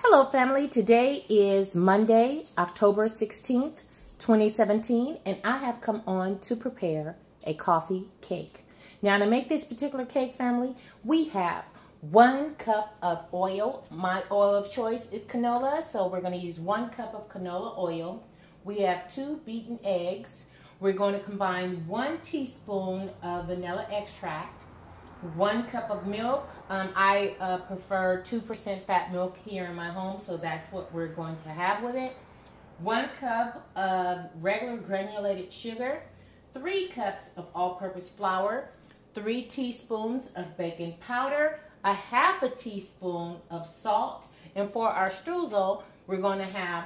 Hello family, today is Monday, October 16th, 2017, and I have come on to prepare a coffee cake. Now to make this particular cake, family, we have 1 cup of oil. My oil of choice is canola, so we're going to use 1 cup of canola oil. We have 2 beaten eggs. We're going to combine 1 teaspoon of vanilla extract, 1 cup of milk. I prefer 2% fat milk here in my home, so that's what we're going to have with it. 1 cup of regular granulated sugar, 3 cups of all-purpose flour, 3 teaspoons of baking powder, a half a teaspoon of salt, and for our streusel, we're going to have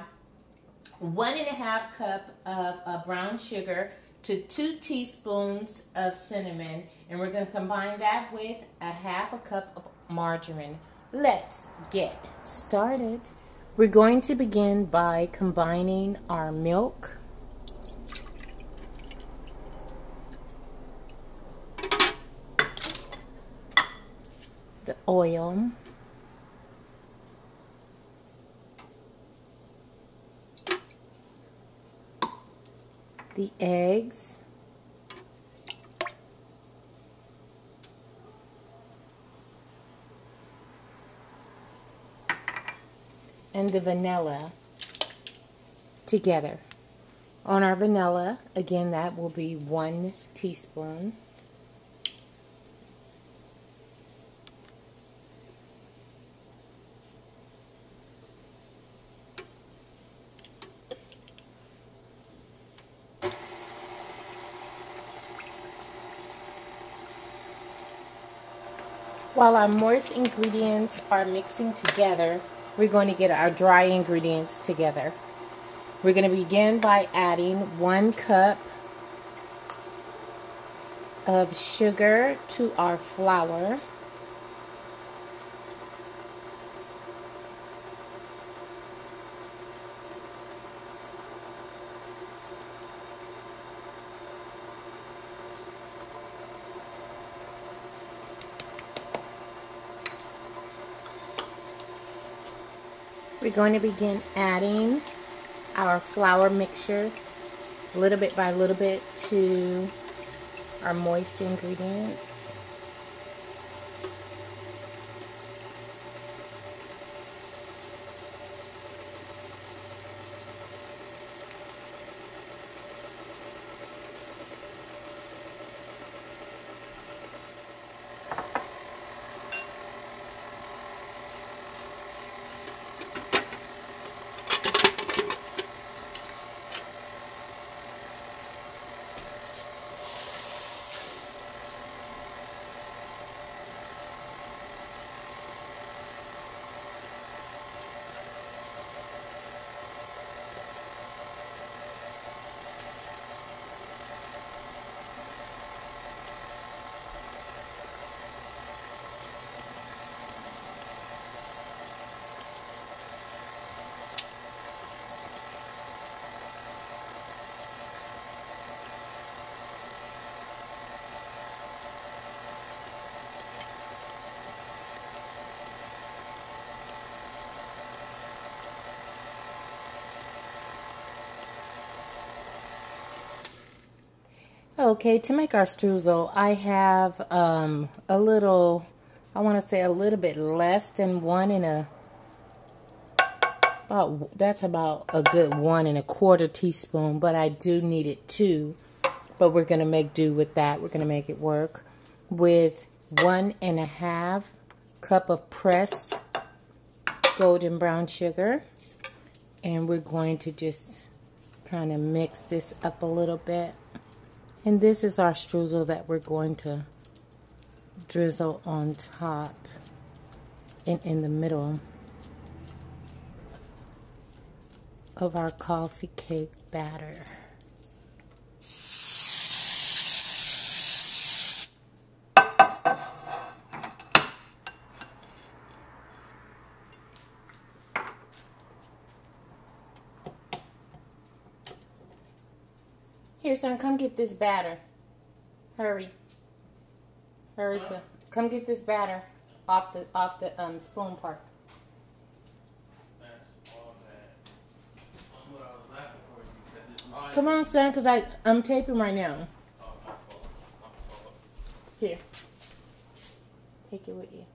1.5 cup of brown sugar to 2 teaspoons of cinnamon, and we're going to combine that with a half a cup of margarine. Let's get started. We're going to begin by combining our milk . The oil . The eggs and the vanilla together. On our vanilla, again, that will be 1 teaspoon. While our moist ingredients are mixing together, we're going to get our dry ingredients together. We're going to begin by adding 1 cup of sugar to our flour. We're going to begin adding our flour mixture little bit by little bit to our moist ingredients. Okay, to make our streusel, I have a little bit less than about a good 1 1/4 teaspoon, but I do need it 2, but we're going to make do with that. We're going to make it work with 1.5 cup of pressed golden brown sugar, and we're going to just kind of mix this up a little bit. And this is our streusel that we're going to drizzle on top and in the middle of our coffee cake batter. Here, son, come get this batter. Hurry. Hurry, son. Come get this batter off the spoon part. Come on, son, because I'm taping right now. Here. Take it with you.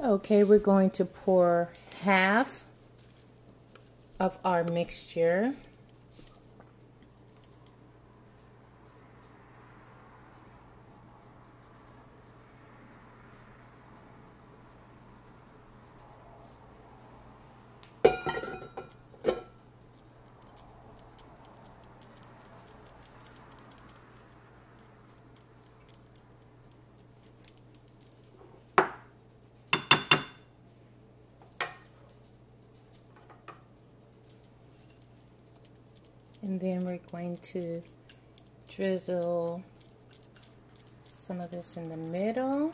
Okay, we're going to pour half of our mixture. And then we're going to drizzle some of this in the middle.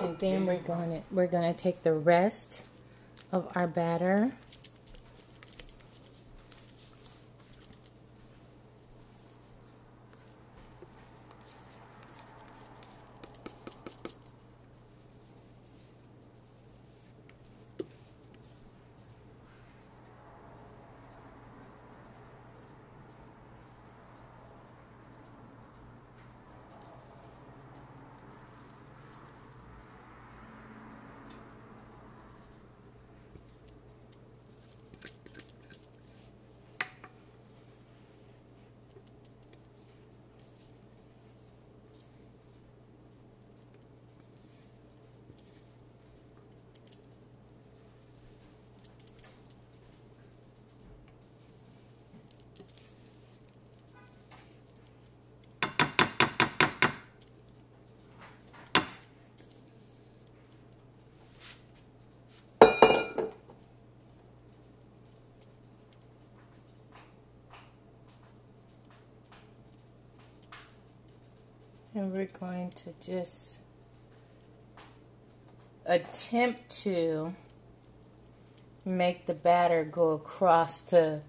And then we're gonna take the rest of our batter and we're going to just attempt to make the batter go across the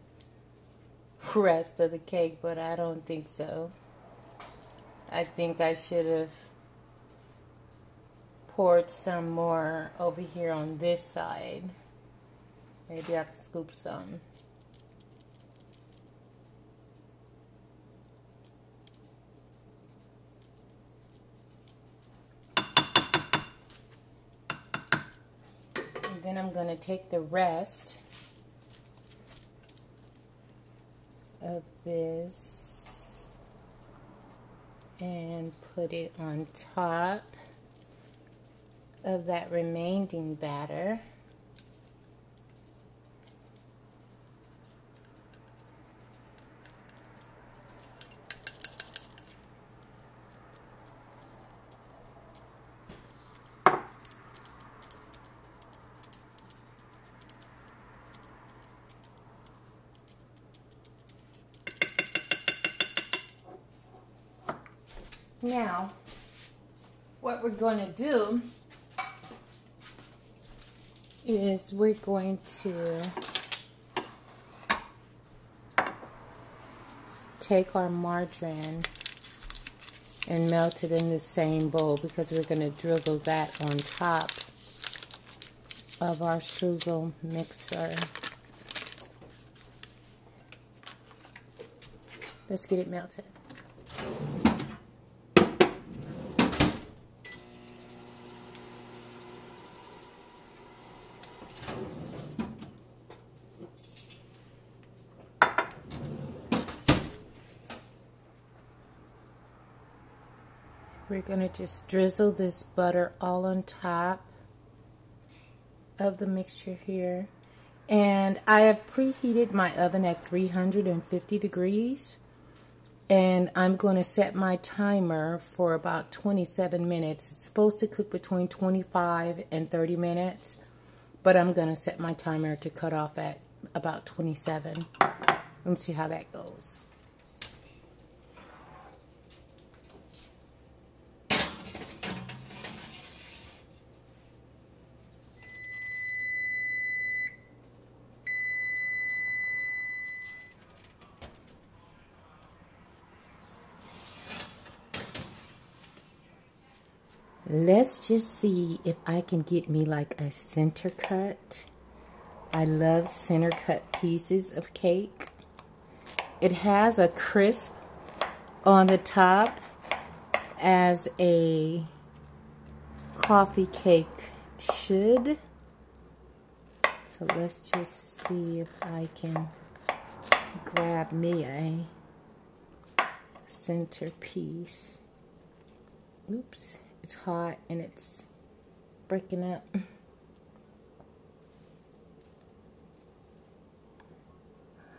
rest of the cake, but I don't think so. I think I should have poured some more over here on this side. Maybe I can scoop some. Then I'm going to take the rest of this and put it on top of that remaining batter. Now, what we're going to do is we're going to take our margarine and melt it in the same bowl, because we're going to drizzle that on top of our streusel mixer. Let's get it melted. We're going to just drizzle this butter all on top of the mixture here. And I have preheated my oven at 350 degrees. And I'm going to set my timer for about 27 minutes. It's supposed to cook between 25 and 30 minutes. But I'm going to set my timer to cut off at about 27 and see how that goes. Let's just see if I can get me like a center cut. I love center cut pieces of cake. It has a crisp on the top as a coffee cake should. So let's just see if I can grab me a center piece. Oops. It's hot and it's breaking up.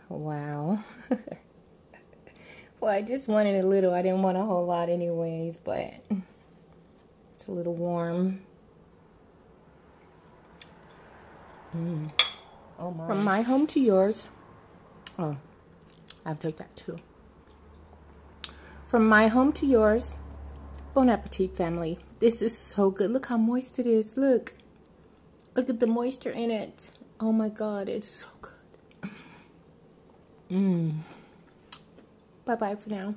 Wow. Well, I just wanted a little. I didn't want a whole lot anyways, but it's a little warm. Oh my. From my home to yours. Oh, I'll take that too. From my home to yours. Bon appetit, family. This is so good. Look how moist it is. Look. Look at the moisture in it. Oh my God, it's so good. Bye-bye for now.